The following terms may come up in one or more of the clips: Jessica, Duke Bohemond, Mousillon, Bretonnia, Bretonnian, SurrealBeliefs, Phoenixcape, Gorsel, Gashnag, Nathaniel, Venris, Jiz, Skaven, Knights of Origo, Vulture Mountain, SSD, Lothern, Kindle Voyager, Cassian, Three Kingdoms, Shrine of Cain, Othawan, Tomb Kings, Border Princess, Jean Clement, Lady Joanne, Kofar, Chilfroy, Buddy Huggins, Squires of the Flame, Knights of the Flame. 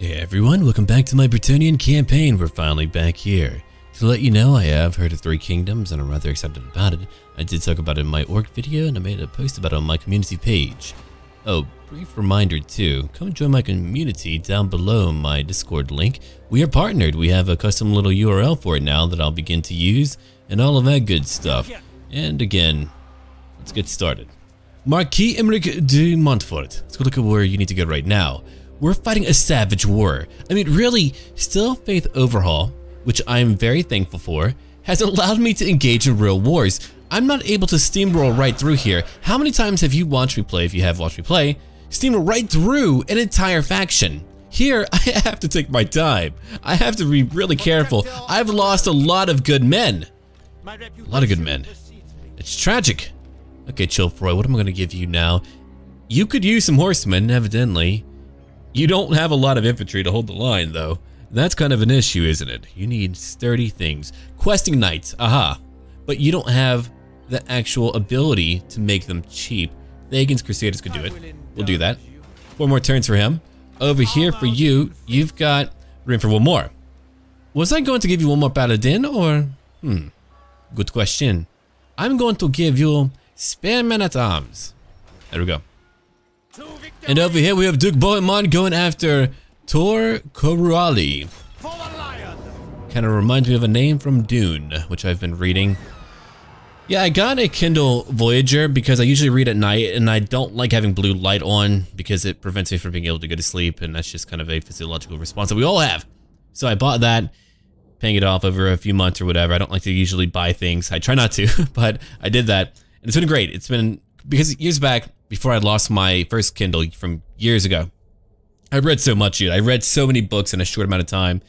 Hey everyone, welcome back to my Bretonnian campaign. We're finally back here. To let you know, I have heard of Three Kingdoms and I'm rather excited about it. I did talk about it in my orc video and I made a post about it on my community page. Oh, brief reminder too, come join my community down below my Discord link. We are partnered, we have a custom little URL for it now that I'll begin to use and all of that good stuff. And again, let's get started. Marquis Emric de Montfort. Let's go look at where you need to go right now. We're fighting a savage war. I mean, really, Steel Faith Overhaul, which I'm very thankful for, has allowed me to engage in real wars. I'm not able to steamroll right through here. How many times have you watched me play, if you have watched me play, steamroll right through an entire faction? Here, I have to take my time. I have to be really careful. I've lost a lot of good men. A lot of good men. It's tragic. Okay, Chilfroy, what am I going to give you now? You could use some horsemen, evidently. You don't have a lot of infantry to hold the line, though. That's kind of an issue, isn't it? You need sturdy things. Questing knights, aha. But you don't have the actual ability to make them cheap. Dagon's Crusaders could do it. We'll do that. Four more turns for him. Over here for you, you've got room for one more. Was I going to give you one more paladin, or? Good question. I'm going to give you Spearman at Arms. There we go. And over here we have Duke Bohemond going after Tor Koruali. Kind of reminds me of a name from Dune, which I've been reading. Yeah, I got a Kindle Voyager because I usually read at night and I don't like having blue light on because it prevents me from being able to go to sleep, and that's just kind of a physiological response that we all have. So I bought that, paying it off over a few months or whatever. I don't like to usually buy things. I try not to, but I did that. And it's been great. It's been, because years back, before I lost my first Kindle from years ago, I read so much, dude. I read so many books in a short amount of time.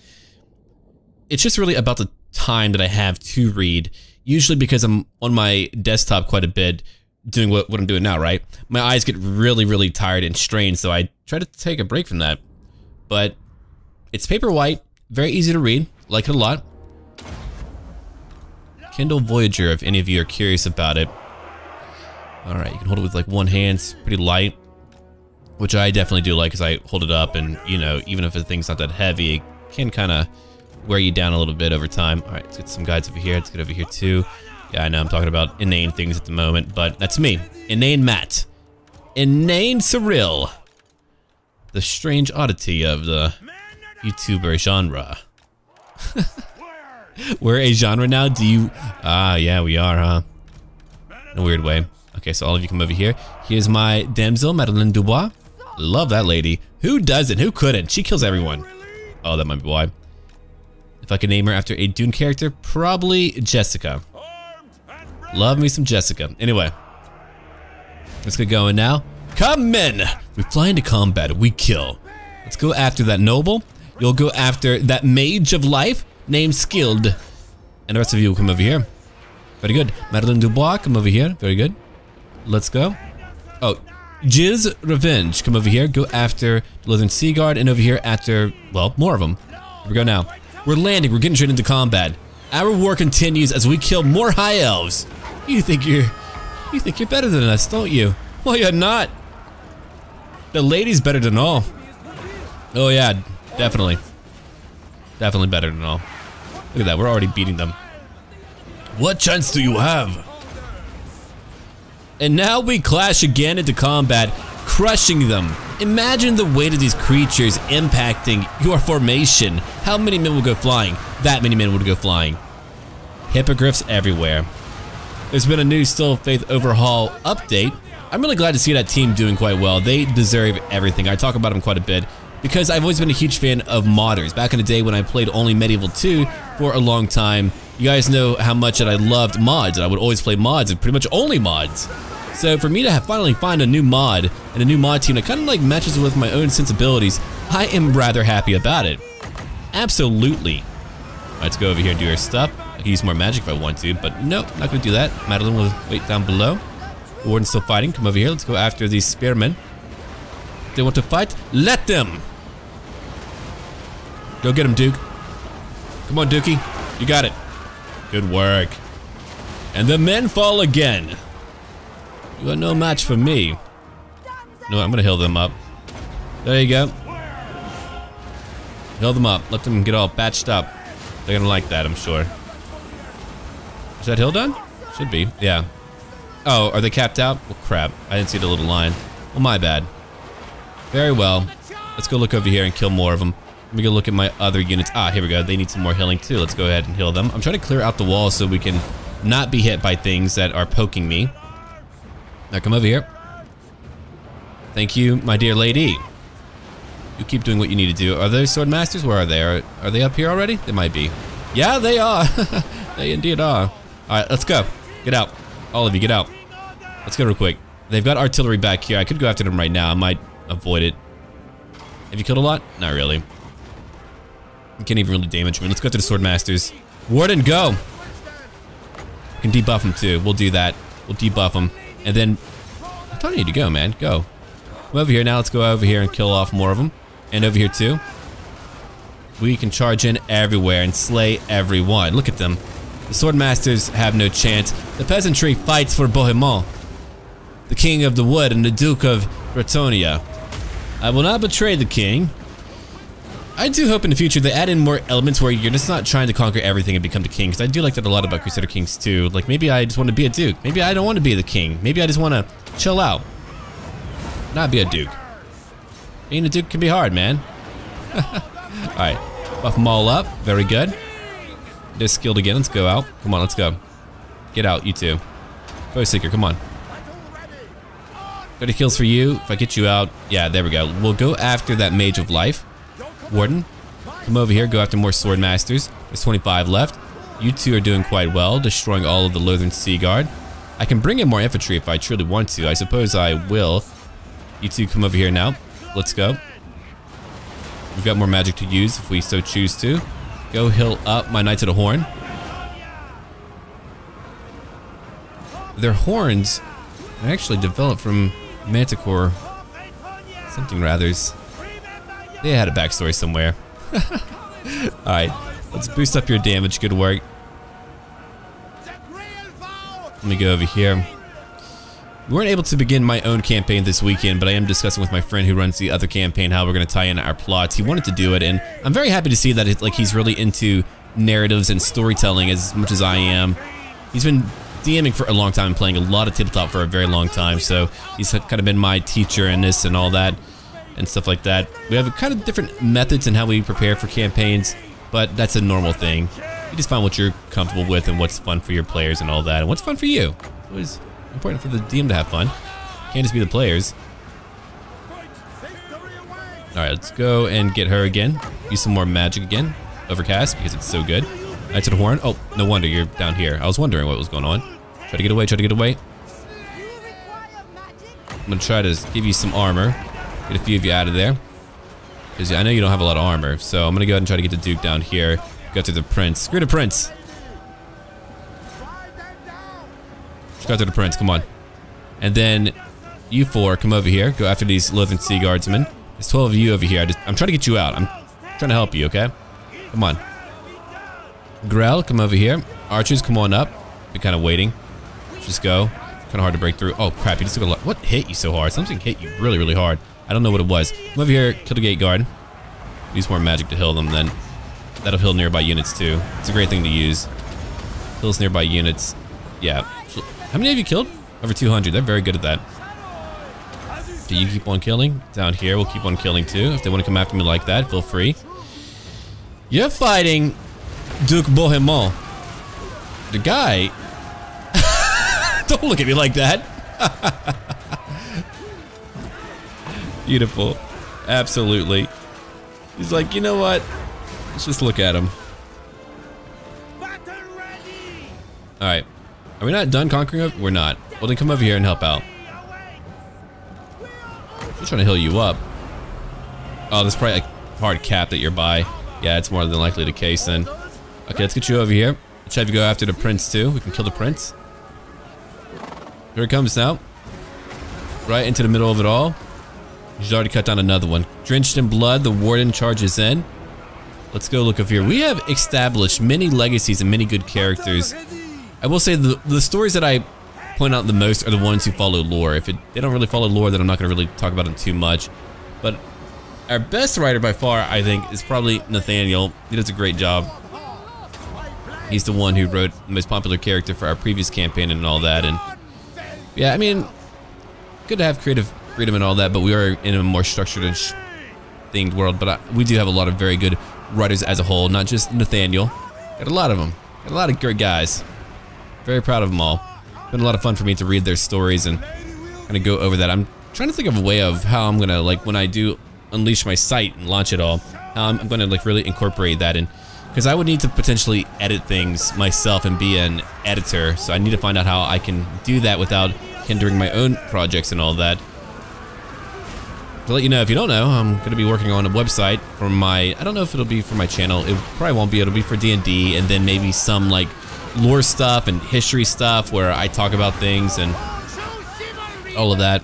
It's just really about the time that I have to read, usually because I'm on my desktop quite a bit doing what I'm doing now, right? My eyes get really, really tired and strained, so I try to take a break from that. But it's Paperwhite, very easy to read, like it a lot. Kindle Voyager, if any of you are curious about it. Alright, you can hold it with like one hand, it's pretty light, which I definitely do like because I hold it up and, you know, even if the thing's not that heavy, it can kind of wear you down a little bit over time. Alright, let's get some guides over here, let's get over here too. Yeah, I know I'm talking about inane things at the moment, but that's me. Inane Matt. Inane Surreal. The strange oddity of the YouTuber genre. We're a genre now, do you? Ah, yeah, we are, huh? In a weird way. Okay, so all of you come over here. Here's my damsel, Madeleine Dubois. Love that lady. Who doesn't? Who couldn't? She kills everyone. Oh, that might be why. If I could name her after a Dune character, probably Jessica. Love me some Jessica. Anyway, let's get going now. Come in! We fly into combat, we kill. Let's go after that noble. You'll go after that mage of life named Skilled. And the rest of you will come over here. Very good. Madeleine Dubois, come over here. Very good. Let's go. Oh, Jiz Revenge, come over here. Go after Lothern Seaguard and over here after, well, more of them. Here we go now. We're landing. We're getting straight into combat. Our war continues as we kill more high elves. You think you're better than us, don't you? Well, you're not. The lady's better than all. Oh yeah, definitely. Definitely better than all. Look at that. We're already beating them. What chance do you have? And now we clash again into combat, crushing them. Imagine the weight of these creatures impacting your formation. How many men will go flying? That many men would go flying. Hippogriffs everywhere. There's been a new Steel Faith Overhaul update. I'm really glad to see that team doing quite well. They deserve everything. I talk about them quite a bit because I've always been a huge fan of modders. Back in the day when I played only Medieval 2 for a long time, you guys know how much that I loved mods, and I would always play mods and pretty much only mods. So for me to have finally find a new mod and a new mod team that kind of like matches with my own sensibilities, I am rather happy about it. Absolutely. Right, let's go over here and do our stuff. I can use more magic if I want to, but nope, not gonna do that. Madeleine will wait down below. The warden's still fighting, come over here. Let's go after these spearmen. If they want to fight, let them. Go get him, Duke. Come on, Dookie, you got it. Good work. And the men fall again. You are no match for me. No, I'm gonna heal them up. There you go. Heal them up. Let them get all batched up. They're gonna like that, I'm sure. Is that hill done? Should be, yeah. Oh, are they capped out? Well, crap. I didn't see the little line. Well, my bad. Very well. Let's go look over here and kill more of them. Let me go look at my other units. Ah, here we go. They need some more healing too. Let's go ahead and heal them. I'm trying to clear out the wall so we can not be hit by things that are poking me. Now come over here. Thank you, my dear lady. You keep doing what you need to do. Are those sword masters? Where are they? Are they up here already? They might be. Yeah, they are. They indeed are. All right, let's go. Get out. All of you, get out. Let's go real quick. They've got artillery back here. I could go after them right now. I might avoid it. Have you killed a lot? Not really. You can't even really damage me. Let's go after the sword masters. Warden, go. You can debuff them too. We'll do that. We'll debuff them. And then, I'm telling you to go, man. Go. Come over here now. Let's go over here and kill off more of them. And over here too. We can charge in everywhere and slay everyone. Look at them. The sword masters have no chance. The peasantry fights for Bohemond, the king of the wood and the Duke of Bretonnia. I will not betray the king. I do hope in the future they add in more elements where you're just not trying to conquer everything and become the king, because I do like that a lot about Crusader Kings 2. Like, maybe I just want to be a duke. Maybe I don't want to be the king. Maybe I just want to chill out. Not be a duke. Being a duke can be hard, man. Alright, buff them all up. Very good. They're skilled again. Let's go out. Come on, let's go. Get out, you two. Void Seeker, come on. 30 kills for you. If I get you out, yeah, there we go. We'll go after that Mage of Life. Warden, come over here, go after more sword masters. There's 25 left. You two are doing quite well, destroying all of the Lothern Sea Guard. I can bring in more infantry if I truly want to. I suppose I will. You two come over here now. Let's go. We've got more magic to use if we so choose to. Go heal up my Knights of the Horn. Their horns are actually developed from Manticore something rathers. They had a backstory somewhere. Alright, let's boost up your damage. Good work. Let me go over here. We weren't able to begin my own campaign this weekend, but I am discussing with my friend who runs the other campaign how we're going to tie in our plots. He wanted to do it, and I'm very happy to see that it's like he's really into narratives and storytelling as much as I am. He's been DMing for a long time and playing a lot of tabletop for a very long time, so he's kind of been my teacher in this and all that. And stuff like that. We have kind of different methods in how we prepare for campaigns, but that's a normal thing. You just find what you're comfortable with and what's fun for your players and all that, and what's fun for you. It was important for the DM to have fun. Can't just be the players. Alright, let's go and get her again. Use some more magic again. Overcast, because it's so good. Knights of the Horn. Oh, no wonder you're down here. I was wondering what was going on. Try to get away, try to get away. I'm gonna try to give you some armor. Get a few of you out of there, because I know you don't have a lot of armor, so I'm going to go ahead and try to get the Duke down here. Go to the Prince. Screw the Prince! Just go to the Prince, come on. And then, you four, come over here. Go after these Lothern Sea Guardsmen. There's 12 of you over here. I'm trying to get you out. I'm trying to help you, okay? Come on. Grell, come over here. Archers, come on up. Been kind of waiting. Just go. Kind of hard to break through. Oh, crap, you just took a lot. What hit you so hard? Something hit you really, really hard. I don't know what it was. Come over here, kill the gate guard. Use more magic to heal them then. That'll heal nearby units too. It's a great thing to use. Heals nearby units. Yeah. How many have you killed? Over 200. They're very good at that. Do you keep on killing? Down here, we'll keep on killing too. If they want to come after me like that, feel free. You're fighting Duke Bohemond. The guy... Don't look at me like that. Beautiful. Absolutely. He's like, you know what? Let's just look at him. Alright. Are we not done conquering up? We're not. Well, then come over here and help out. I'm trying to heal you up. Oh, there's probably a hard cap that you're by. Yeah, it's more than likely the case then. Okay, let's get you over here. Let's have you go after the Prince too. We can kill the Prince. Here it comes now. Right into the middle of it all. He's already cut down another one. Drenched in blood, the Warden charges in. Let's go look over here. We have established many legacies and many good characters. I will say the stories that I point out the most are the ones who follow lore. If they don't really follow lore, then I'm not going to really talk about them too much. But Our best writer by far, I think, is probably Nathaniel. He does a great job. He's the one who wrote the most popular character for our previous campaign and all that. And yeah, I mean, good to have creative freedom and all that, but we are in a more structured and themed world. But we do have a lot of very good writers as a whole, not just Nathaniel. Got a lot of them. Got a lot of great guys. Very proud of them all. Been a lot of fun for me to read their stories and kind of go over that. I'm trying to think of a way of how I'm gonna, like, when I do unleash my site and launch it all, how I'm gonna, like, really incorporate that in. Because I would need to potentially edit things myself and be an editor, so I need to find out how I can do that without hindering my own projects and all that. To let you know, if you don't know, I'm going to be working on a website for my, I don't know if it'll be for my channel, it probably won't be, it'll be for D&D, and then maybe some like lore stuff and history stuff where I talk about things and all of that.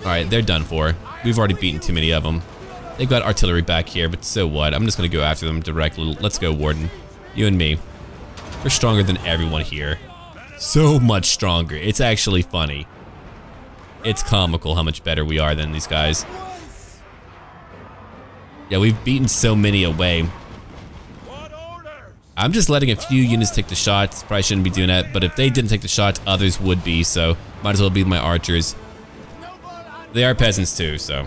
Alright, they're done for. We've already beaten too many of them. They've got artillery back here, but so what? I'm just gonna go after them directly. Let's go, Warden. You and me. We're stronger than everyone here. So much stronger. It's actually funny. It's comical how much better we are than these guys. Yeah, we've beaten so many away. I'm just letting a few units take the shots. Probably shouldn't be doing that, but if they didn't take the shots, others would be, so might as well be my archers. They are peasants too, so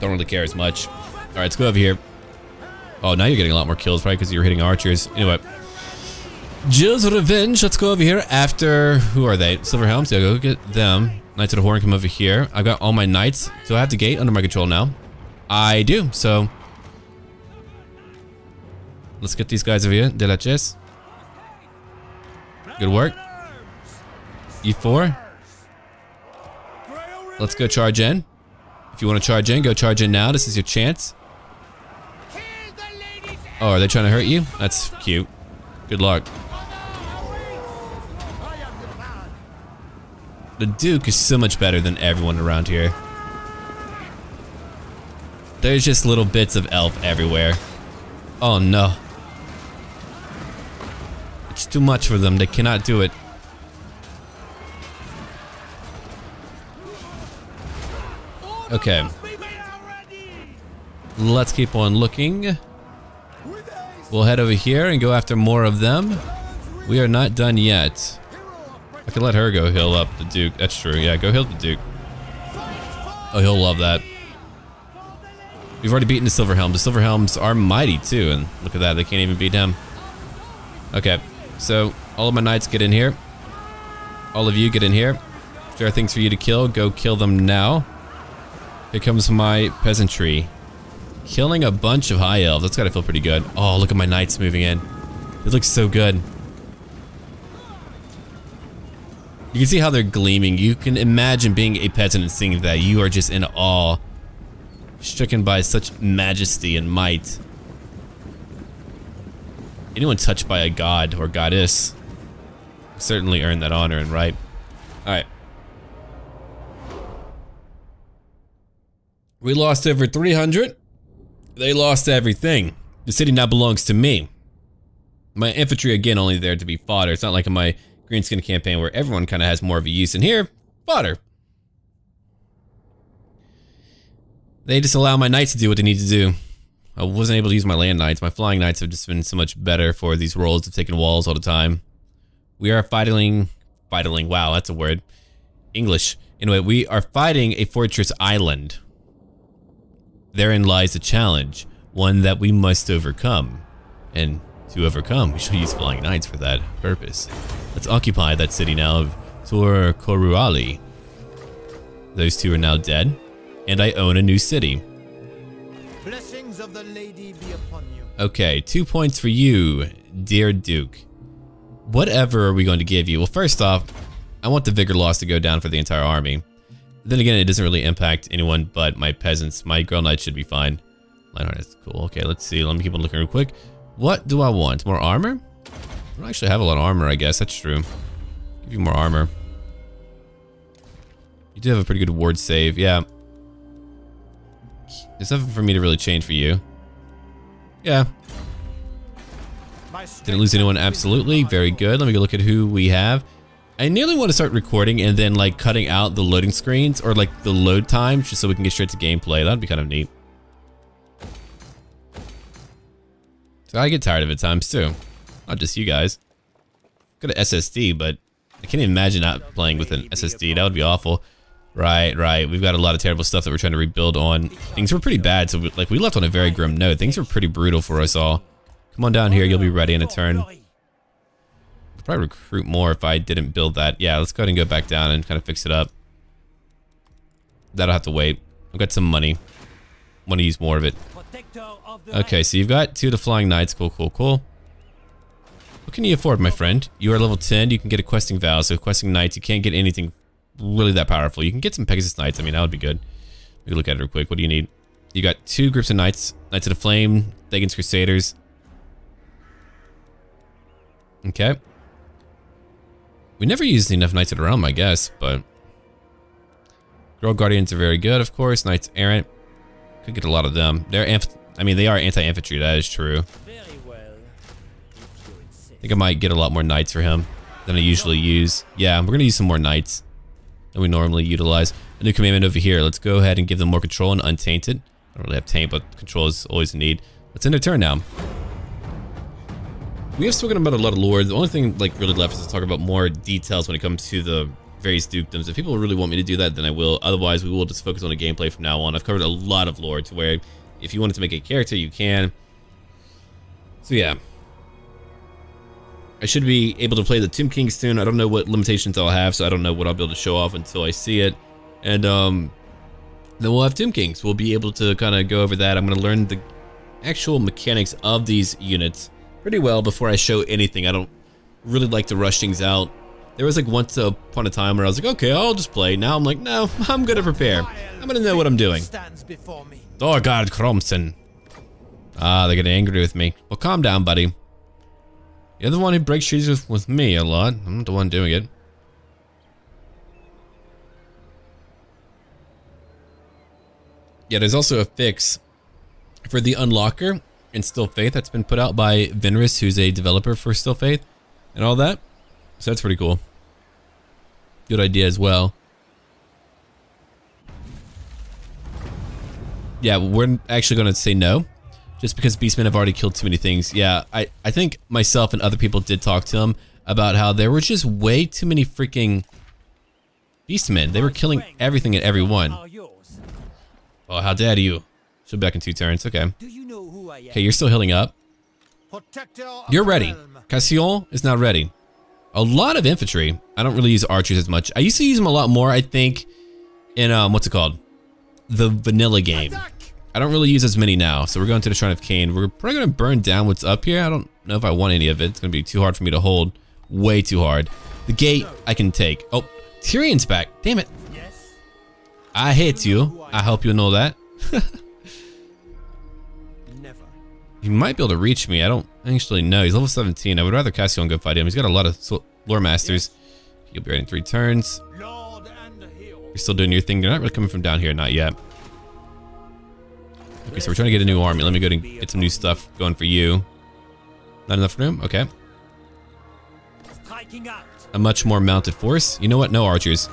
don't really care as much. Alright, let's go over here. Oh, now you're getting a lot more kills, right? Because you're hitting archers. Anyway. Jill's Revenge. Let's go over here after... Who are they? Silver Helms. Yeah, go get them. Knights of the Horn come over here. I've got all my knights. Do I have the gate under my control now? I do, so... Let's get these guys over here. De la Chess. Good work. E4. Let's go charge in. If you want to charge in, go charge in now. This is your chance. Oh, are they trying to hurt you? That's cute. Good luck. The Duke is so much better than everyone around here. There's just little bits of elf everywhere. Oh no. It's too much for them. They cannot do it. Okay. Let's keep on looking. We'll head over here and go after more of them. We are not done yet. I can let her go heal up the Duke. That's true. Yeah, go heal the Duke. Oh, he'll love that. We've already beaten the Silver Helm. The Silver Helms are mighty too, and look at that. They can't even beat him. Okay, so all of my knights get in here. All of you get in here. If there are things for you to kill, go kill them now. Here comes my peasantry. Killing a bunch of high elves. That's gotta feel pretty good. Oh, look at my knights moving in. It looks so good. You can see how they're gleaming. You can imagine being a peasant and seeing that. You are just in awe. Stricken by such majesty and might. Anyone touched by a god or goddess certainly earned that honor and right. Alright. We lost over 300. They lost everything. The city now belongs to me. My infantry, again, only there to be fodder. It's not like in my Greenskin campaign where everyone kind of has more of a use. In here, fodder. They just allow my knights to do what they need to do. I wasn't able to use my land knights. My flying knights have just been so much better for these roles of taking walls all the time. We are fighting, wow, that's a word. English. Anyway, we are fighting a fortress island. Therein lies a challenge, one that we must overcome. And to overcome, we shall use flying knights for that purpose. Let's occupy that city now of Tor Koruali. Those two are now dead, and I own a new city. Blessings of the lady be upon you. Okay, 2 points for you, dear Duke. Whatever are we going to give you? Well, first off, I want the vigor loss to go down for the entire army. Then again, it doesn't really impact anyone but my peasants. My girl knight should be fine. Lionheart is cool. Okay, let's see. Let me keep on looking real quick. What do I want? More armor? I don't actually have a lot of armor, I guess. That's true. Give you more armor. You do have a pretty good ward save. Yeah. There's nothing for me to really change for you. Yeah. Didn't lose anyone, absolutely. Very good. Let me go look at who we have. I nearly want to start recording and then like cutting out the loading screens or like the load time just so we can get straight to gameplay. That'd be kind of neat. So I get tired of it times too. Not just you guys. Got an SSD, but I can't even imagine not playing with an SSD. That would be awful. Right, right. We've got a lot of terrible stuff that we're trying to rebuild on. Things were pretty bad, so we left on a very grim note. Things were pretty brutal for us all. Come on down here, you'll be ready in a turn. I'd probably recruit more if I didn't build that. Yeah, let's go ahead and go back down and kind of fix it up. That'll have to wait. I've got some money. Want to use more of it. Okay, so you've got two of the Flying Knights. Cool, cool, cool. What can you afford, my friend? You are level 10, you can get a questing vow. So questing knights, you can't get anything really that powerful. You can get some Pegasus Knights. I mean, that would be good. Let me look at it real quick. What do you need? You got two groups of Knights. Knights of the Flame, Dagon's Crusaders. Okay. We never used enough Knights of the Realm, I guess, but... Girl Guardians are very good, of course. Knights Errant. Could get a lot of them. They're they are anti-infantry, that is true. I think I might get a lot more Knights for him than I usually use. Yeah, we're going to use some more Knights than we normally utilize. A new commandment over here. Let's go ahead and give them more control and untainted. I don't really have taint, but control is always a need. Let's end their turn now. We have spoken about a lot of lore. The only thing like really left is to talk about more details when it comes to the various dukedoms. If people really want me to do that, then I will. Otherwise, we will just focus on the gameplay from now on. I've covered a lot of lore to where if you wanted to make a character, you can. So yeah. I should be able to play the Tomb Kings soon. I don't know what limitations I'll have, so I don't know what I'll be able to show off until I see it. And then we'll have Tomb Kings. We'll be able to kind of go over that. I'm going to learn the actual mechanics of these units pretty well before I show anything. I don't really like to rush things out. There was like once upon a time where I was like, okay, I'll just play. Now I'm like, no, I'm going to prepare. I'm going to know what I'm doing. Thorgaard Kromsen. Ah, they're getting angry with me. Well, calm down, buddy. You're the one who breaks trees with me a lot. I'm not the one doing it. Yeah, there's also a fix for the unlocker in Steel Faith that's been put out by Venris, who's a developer for Steel Faith and all that. So that's pretty cool. Good idea as well. Yeah, we're actually going to say no. Just because beastmen have already killed too many things. Yeah, I think myself and other people did talk to him about how there were just way too many freaking beastmen. They were killing everything and everyone. Oh, how dare you? She'll be back in 2 turns. Okay. Okay, you're still healing up. You're ready. Cassian is now ready. A lot of infantry. I don't really use archers as much. I used to use them a lot more, I think, in, what's it called? The vanilla game. I don't really use as many now, so we're going to the Shrine of Cain. We're probably going to burn down what's up here. I don't know if I want any of it. It's going to be too hard for me to hold. Way too hard. The gate I can take. Oh, Tyrion's back. Damn it. Yes. I hate you. I hope you know that. Never. He might be able to reach me. I don't actually know. He's level 17. I would rather Cassian go fight him. He's got a lot of lore masters. Yes. He'll be ready in 3 turns. Lord and the hero. You're still doing your thing. They're not really coming from down here. Not yet. Okay, so we're trying to get a new army. Let me go and get some new stuff going for you. Not enough room? Okay. A much more mounted force. You know what? No archers.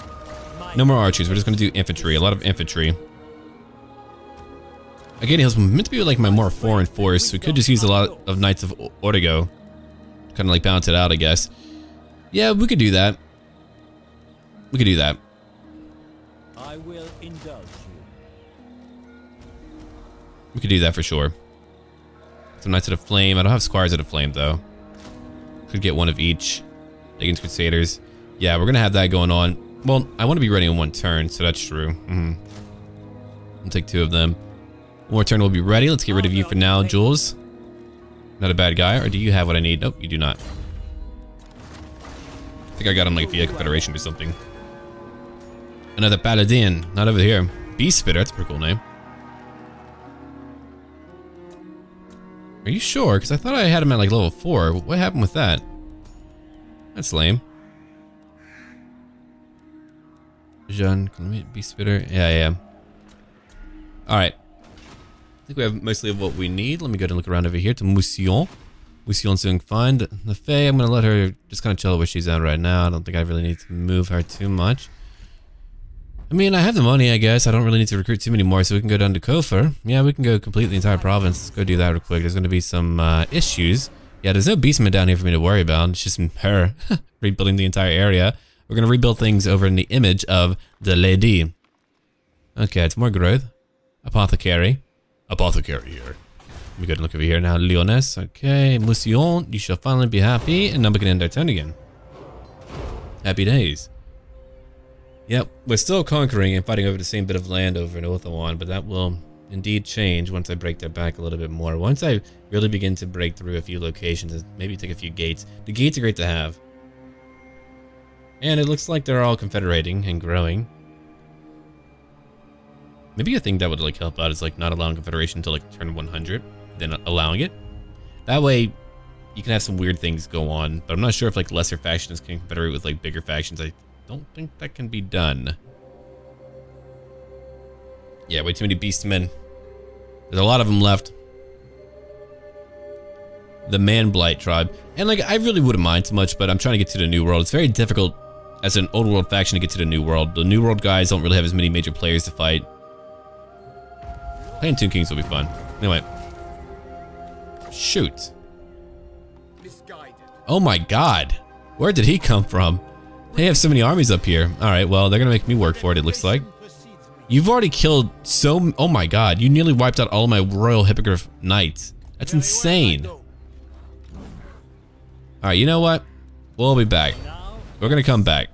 No more archers. We're just going to do infantry. A lot of infantry. Again, it was meant to be like my more foreign force. We could just use a lot of Knights of Origo. Kind of like balance it out, I guess. Yeah, we could do that. We could do that. I will indulge. We could do that for sure. Some Knights of the Flame. I don't have Squires of the Flame though. Could get one of each. Dagon's Crusaders. Yeah, we're gonna have that going on. Well, I want to be ready in 1 turn, so that's true. Mm-hmm. I'll take 2 of them. 1 more turn, we'll be ready. Let's get rid of you for now, Jules. Not a bad guy, or do you have what I need? Nope, you do not. I think I got him like via Confederation or something. Another Paladin. Not over here. Beast Spitter. That's a pretty cool name. Are you sure? Because I thought I had him at like level 4. What happened with that? That's lame. Jean Clement, Beast Spitter. Yeah. Alright. I think we have mostly of what we need. Let me go and look around over here to Mousillon. Mousillon's doing fine. The Fae, I'm going to let her just kind of chill where she's at right now. I don't think I really need to move her too much. I mean, I have the money, I guess. I don't really need to recruit too many more, so we can go down to Kofar. Yeah, we can go complete the entire province. Let's go do that real quick. There's going to be some issues. Yeah, there's no beastmen down here for me to worry about. It's just her rebuilding the entire area. We're going to rebuild things over in the image of the lady. Okay, it's more growth. Apothecary. Apothecary here. Let me go and look over here now. Lyonesse. Okay, Mousillon, you shall finally be happy. And now we can end our turn again. Happy days. Yep, we're still conquering and fighting over the same bit of land over in Othawan, but that will indeed change once I break that back a little bit more. Once I really begin to break through a few locations and maybe take a few gates. The gates are great to have. And it looks like they're all confederating and growing. Maybe a thing that would like help out is like not allowing confederation until like turn 100, then allowing it. That way, you can have some weird things go on. But I'm not sure if like lesser factions can confederate with like bigger factions. I don't think that can be done. Yeah, way too many beastmen. There's a lot of them left. The Man Blight tribe, and like I really wouldn't mind too much, but I'm trying to get to the New World. It's very difficult as an old world faction to get to the New World. The New World guys don't really have as many major players to fight. Playing Tomb Kings will be fun. Anyway. Shoot. Misguided. Oh my god. Where did he come from? They have so many armies up here. Alright, well, they're going to make me work for it, it looks like. You've already killed so... Oh my god. You nearly wiped out all of my Royal Hippogriff Knights. That's insane. Alright, you know what? We'll be back. We're going to come back.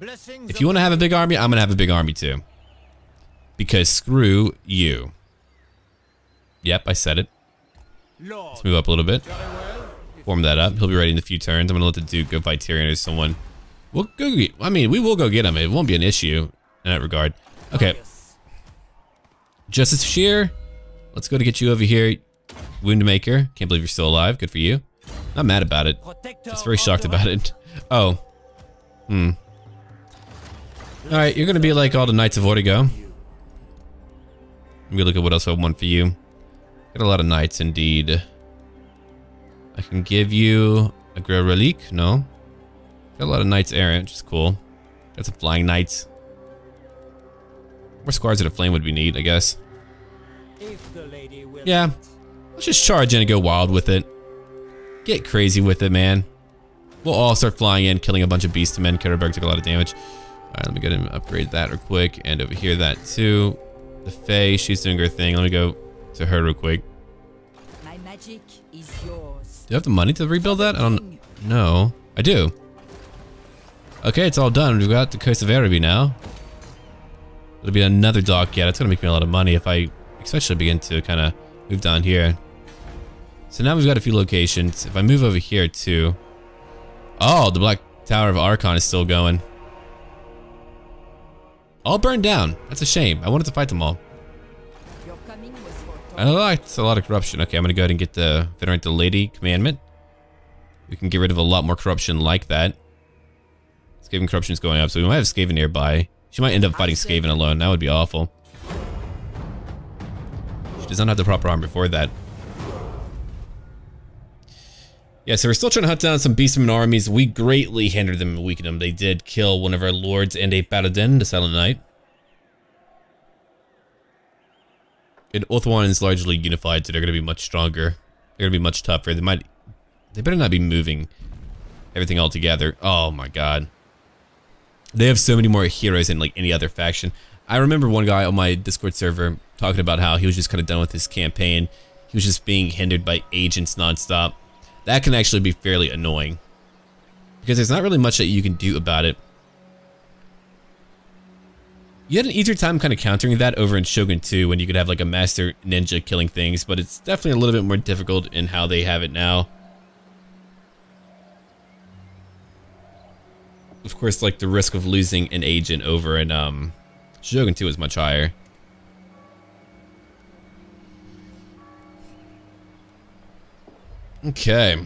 If you want to have a big army, I'm going to have a big army too. Because screw you. Yep, I said it. Let's move up a little bit. Form that up. He'll be ready in a few turns. I'm gonna let the Duke go fight Tyrion or someone. We'll go get, I mean, we will go get him. It won't be an issue in that regard. Okay. Justice Shear. Let's go to get you over here. Woundmaker. Can't believe you're still alive. Good for you. Not mad about it. Just very shocked about it. Oh. Hmm. Alright, you're gonna be like all the Knights of Origo. Let me look at what else I want for you. Got a lot of knights indeed. I can give you a Grey Relique, no? Got a lot of knights errant, which is cool. Got some flying knights. More Squires of the Flame would be neat, I guess. Yeah, let's just charge in and go wild with it. Get crazy with it, man. We'll all start flying in, killing a bunch of beastmen. Ketterberg took a lot of damage. All right, let me go ahead and upgrade that real quick. And over here, that too. The Fae, she's doing her thing. Let me go to her real quick. My magic is yours. Do I have the money to rebuild that? I don't know. I do. Okay, it's all done. We've got the Coast of Araby now. It'll be another dock. Yeah, that's going to make me a lot of money if I especially begin to kind of move down here. So now we've got a few locations. If I move over here too. Oh, the Black Tower of Archon is still going. All burned down. That's a shame. I wanted to fight them all. I liked a lot of corruption. Okay, I'm gonna go ahead and get the venerate the lady commandment. We can get rid of a lot more corruption like that. Skaven corruption is going up, so we might have Skaven nearby. She might end up fighting Skaven alone. That would be awful. She does not have the proper armor for that. Yeah, so we're still trying to hunt down some beastmen armies. We greatly hindered them and weakened them. They did kill one of our lords and a paladin, the Silent Knight. And Othawan is largely unified, so they're going to be much stronger. They're going to be much tougher. They better not be moving everything all together. Oh my god. They have so many more heroes than like any other faction. I remember one guy on my Discord server talking about how he was just kind of done with his campaign. He was just being hindered by agents nonstop. That can actually be fairly annoying because there's not really much that you can do about it. You had an easier time kind of countering that over in Shogun 2 when you could have like a master ninja killing things, but it's definitely a little bit more difficult in how they have it now. Of course, like the risk of losing an agent over in Shogun 2 is much higher. Okay.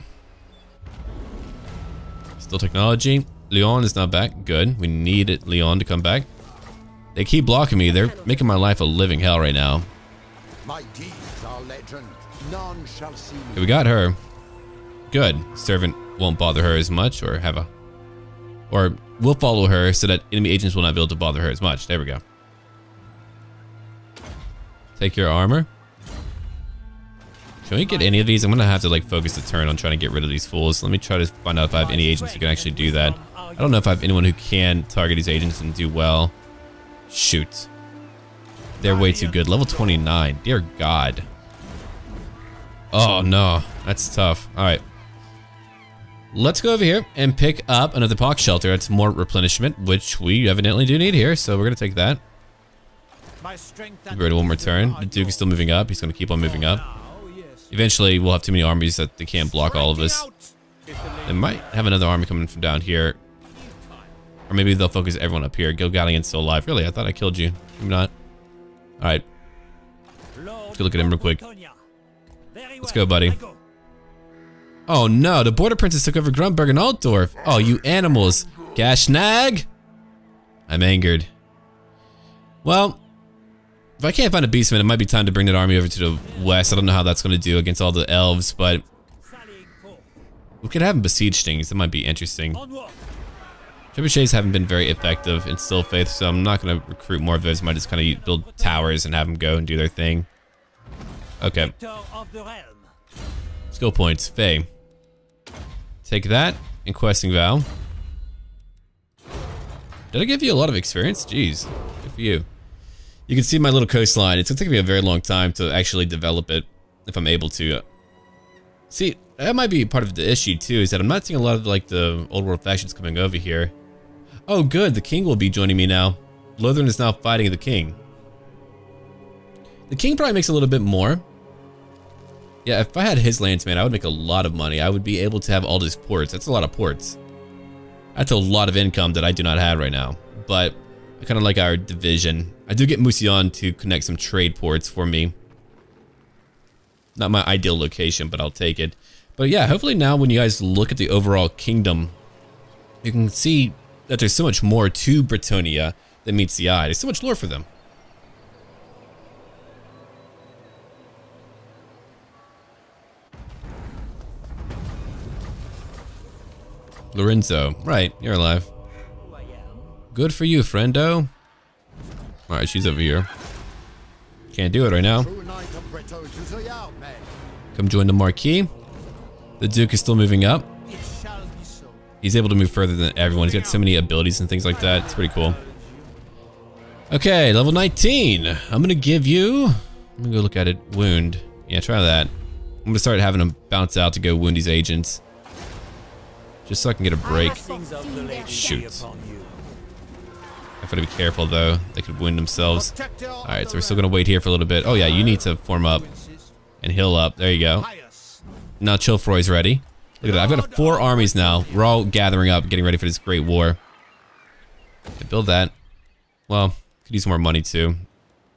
Still technology. Leon is not back. Good. We need Leon to come back. They keep blocking me. They're making my life a living hell right now. My deeds are legend. None shall see me. Okay, we got her. Good. Servant won't bother her as much, or have a... Or we'll follow her so that enemy agents will not be able to bother her as much. There we go. Take your armor. Can we get any of these? I'm going to have to like focus the turn on trying to get rid of these fools. Let me try to find out if I have any agents who can actually do that. I don't know if I have anyone who can target these agents and do well. Shoot. They're way too good. Level 29. Dear God. Oh no. That's tough. All right. Let's go over here and pick up another Pox Shelter. It's more replenishment, which we evidently do need here, so we're going to take that. Give it one more turn. The Duke is still moving up. He's going to keep on moving up. Eventually, we'll have too many armies that they can't block all of us. They might have another army coming from down here. Or maybe they'll focus everyone up here. Gilgallian's still alive. Really, I thought I killed you. I'm not. All right. Let's go look at him real quick. Let's go, buddy. Oh no, the border princess took over Grunberg and Altdorf. Oh, you animals. Gashnag! I'm angered. Well, if I can't find a beastman, it might be time to bring that army over to the west. I don't know how that's going to do against all the elves, but we could have them besiege things. That might be interesting. Trebuchets haven't been very effective in Steel Faith, so I'm not going to recruit more of those. I might just kind of build towers and have them go and do their thing. Okay. Skill points. Faye. Take that and questing vow. Did I give you a lot of experience? Jeez. Good for you. You can see my little coastline. It's going to take me a very long time to actually develop it if I'm able to. See, that might be part of the issue too, is that I'm not seeing a lot of like the old world factions coming over here. Oh good, the king will be joining me now. Lothern is now fighting the king. The king probably makes a little bit more. Yeah, if I had his lands, man, I would make a lot of money. I would be able to have all these ports. That's a lot of ports. That's a lot of income that I do not have right now, but I kind of like our division. I do get Mousillon to connect some trade ports for me. Not my ideal location, but I'll take it. But yeah, hopefully now when you guys look at the overall kingdom, you can see that there's so much more to Bretonnia that meets the eye. There's so much lore for them. Lorenzo, right, you're alive. Good for you, friendo. All right, she's over here. Can't do it right now. Come join the Marquis. The Duke is still moving up. He's able to move further than everyone. He's got so many abilities and things like that. It's pretty cool. Okay, level 19. I'm gonna give you, I'm gonna go look at it, wound. Yeah, try that. I'm gonna start having them bounce out to go wound these agents. Just so I can get a break. Shoot. I've got to be careful though. They could wound themselves. Alright, so we're still going to wait here for a little bit. Oh yeah, you need to form up and heal up. There you go. Now Chilfroy's ready. Look at that. I've got 4 armies now. We're all gathering up, getting ready for this great war. I build that. Well, could use more money too.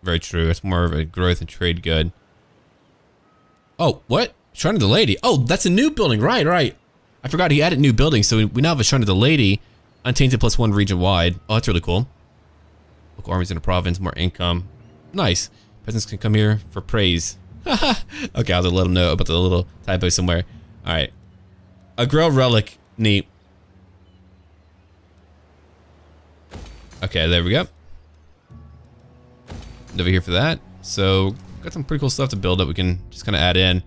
Very true. It's more of a growth and trade good. Oh, what? Shrine of the Lady. Oh, that's a new building. Right, right. I forgot he added new buildings, so we now have a Shrine of the Lady, untainted +1 region wide. Oh, that's really cool. Local armies in the province, more income. Nice. Peasants can come here for praise. Okay, I'll just let them know about the little typo somewhere. All right. A Grail Relic. Neat. Okay, there we go. Over here for that. So, got some pretty cool stuff to build that we can just kind of add in.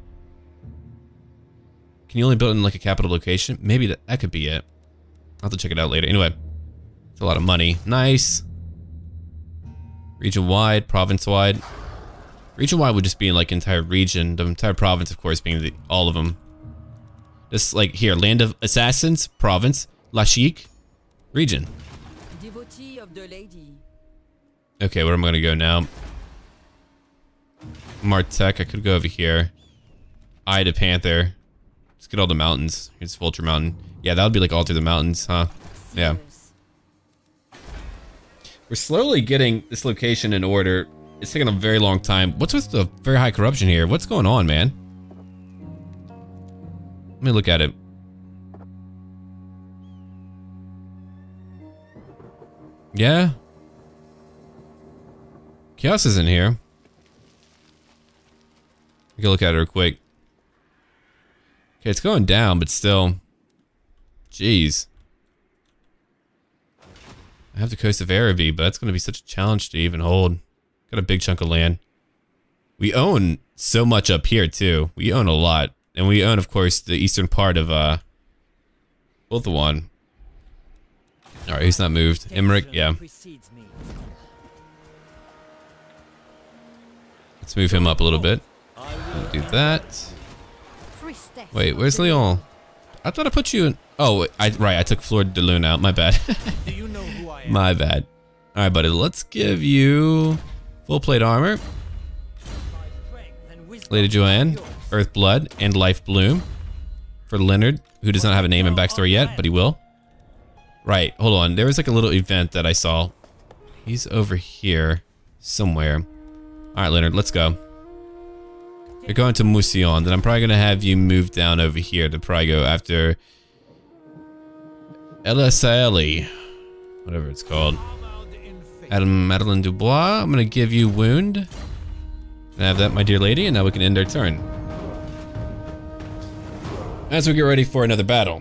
Can you only build in like a capital location? Maybe that could be it. I'll have to check it out later. Anyway, it's a lot of money. Nice. Region wide, province wide. Region wide would just be in like entire region, the entire province, of course, being all of them. Just like here, Land of Assassins, province, La Chique, region. Devotee of the Lady. Okay, where am I gonna go now? Martek, I could go over here. Eye to Panther. Let's get all the mountains. Here's Vulture Mountain. Yeah, that would be like all through the mountains, huh? Yeah. We're slowly getting this location in order. It's taking a very long time. What's with the very high corruption here? What's going on, man? Let me look at it. Yeah. Chaos is in here. We can look at it real quick. Okay, it's going down, but still. Jeez. I have the coast of Araby, but that's going to be such a challenge to even hold. Got a big chunk of land. We own so much up here, too. We own a lot. And we own, of course, the eastern part of, both the one. Alright, he's not moved. Emric, yeah. Let's move him up a little bit. We'll do that. Wait, where's Leon? I thought I put you in... Oh, wait, I took Fleur de Lune out. My bad. My bad. Alright, buddy. Let's give you full plate armor. Lady Joanne, Earth Blood, and Life Bloom. For Leonard, who does not have a name and backstory yet, but he will. Right, hold on. There was like a little event that I saw. He's over here somewhere. Alright, Leonard, let's go. You're going to Mousillon, then I'm probably going to have you move down over here to probably go after Elasali, whatever it's called. Madeleine Dubois, I'm going to give you Wound. And I have that, my dear lady, and now we can end our turn. As we get ready for another battle,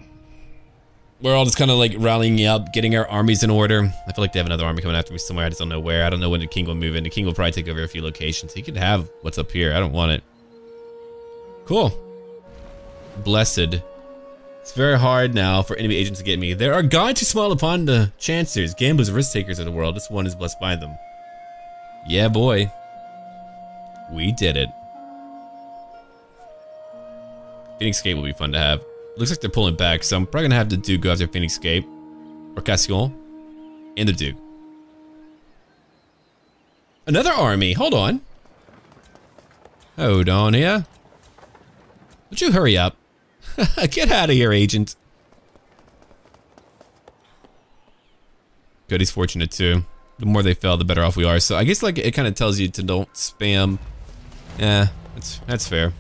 we're all just kind of like rallying up, getting our armies in order. I feel like they have another army coming after me somewhere. I just don't know where. I don't know when the king will move in. The king will probably take over a few locations. He could have what's up here. I don't want it. Cool. Blessed. It's very hard now for enemy agents to get me. There are gods who smile upon the chancers, gamblers, and risk takers of the world. This one is blessed by them. Yeah, boy. We did it. Phoenixcape will be fun to have. Looks like they're pulling back, so I'm probably gonna have the Duke go after Phoenixcape, or Cassian, and the Duke. Another army. Hold on. Hold on here. Would you hurry up? Get out of here, agent. Good, he's fortunate too. The more they fail, the better off we are. So I guess like it kind of tells you to don't spam. Yeah, that's fair.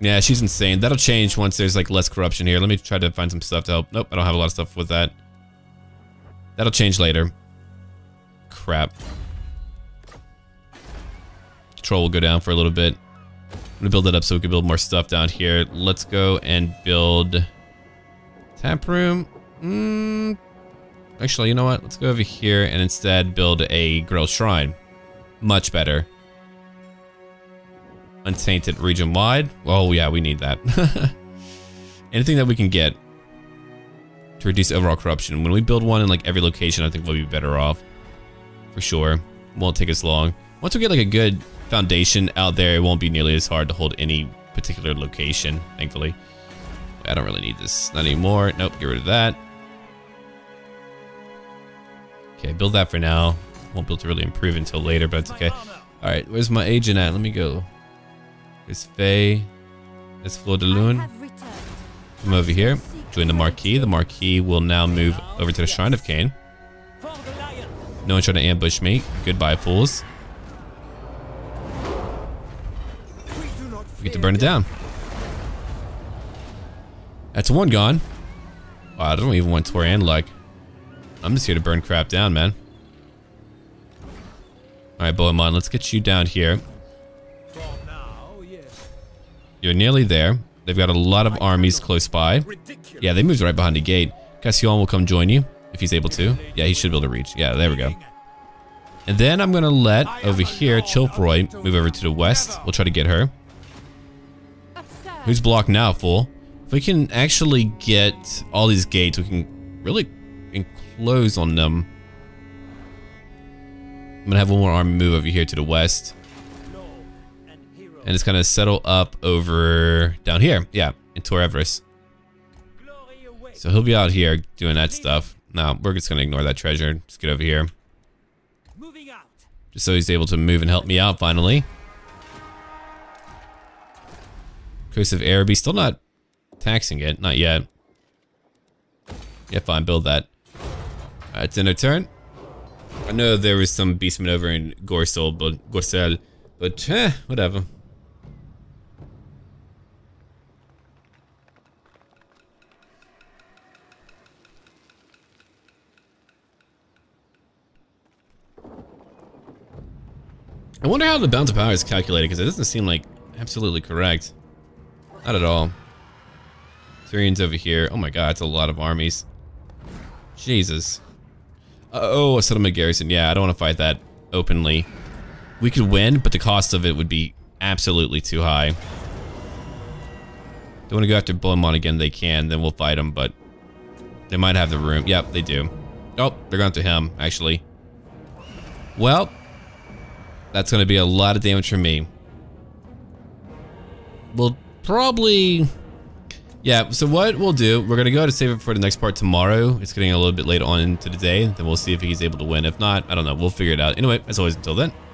Yeah, she's insane. That'll change once there's like less corruption here. Let me try to find some stuff to help. Nope, I don't have a lot of stuff with that. That'll change later. Crap. Control will go down for a little bit. I'm gonna build it up so we can build more stuff down here. Let's go and build tap room. Actually, you know what? Let's go over here and instead build a Grail Shrine. Much better. Untainted region wide. Oh yeah, we need that. Anything that we can get to reduce overall corruption. When we build one in like every location, I think we'll be better off for sure. Won't take us long. Once we get like a good foundation out there, it won't be nearly as hard to hold any particular location, thankfully. I don't really need this, not anymore. Nope, get rid of that. Okay, build that for now. Won't be able to really improve until later, but it's okay. All right, where's my agent at? Let me go. There's Faye. There's Fleur de Lune. Come over here. Join the Marquis. The Marquis will now move over to the Shrine of Cain. No one trying to ambush me. Goodbye, fools. We get to burn it down. That's one gone. Wow, I don't even want Tor and Luck. I'm just here to burn crap down, man. Alright, Bohemond, let's get you down here. You're nearly there. They've got a lot of armies close by. Yeah, they moved right behind the gate. Cassian will come join you if he's able to. Yeah, he should be able to reach. Yeah, there we go. And then I'm going to let over here Chilfroy move over to the west. We'll try to get her. Who's blocked now, fool? If we can actually get all these gates, we can really enclose on them. I'm going to have one more army move over here to the west. And it's gonna settle up over down here, yeah, in Tor Everest. So he'll be out here doing that stuff. Now we're just gonna ignore that treasure. Just get over here. Just so he's able to move and help me out finally. Coast of Araby, still not taxing it, not yet. Yeah, fine, build that. Alright, it's in their turn. I know there was some beastmen over in Gorsel, but whatever. I wonder how the balance of power is calculated, because it doesn't seem like absolutely correct. Not at all. Syrians over here. Oh my god, it's a lot of armies. Jesus. Oh, a settlement garrison. Yeah, I don't want to fight that openly. We could win, but the cost of it would be absolutely too high. They want to go after Bohemond again. They can. Then we'll fight them, but they might have the room. Yep, they do. Oh, they're going to him, actually. Well, that's going to be a lot of damage for me. We'll probably... Yeah, so what we'll do, we're going to go to save it for the next part tomorrow. It's getting a little bit late on into the day. Then we'll see if he's able to win. If not, I don't know. We'll figure it out. Anyway, as always, until then.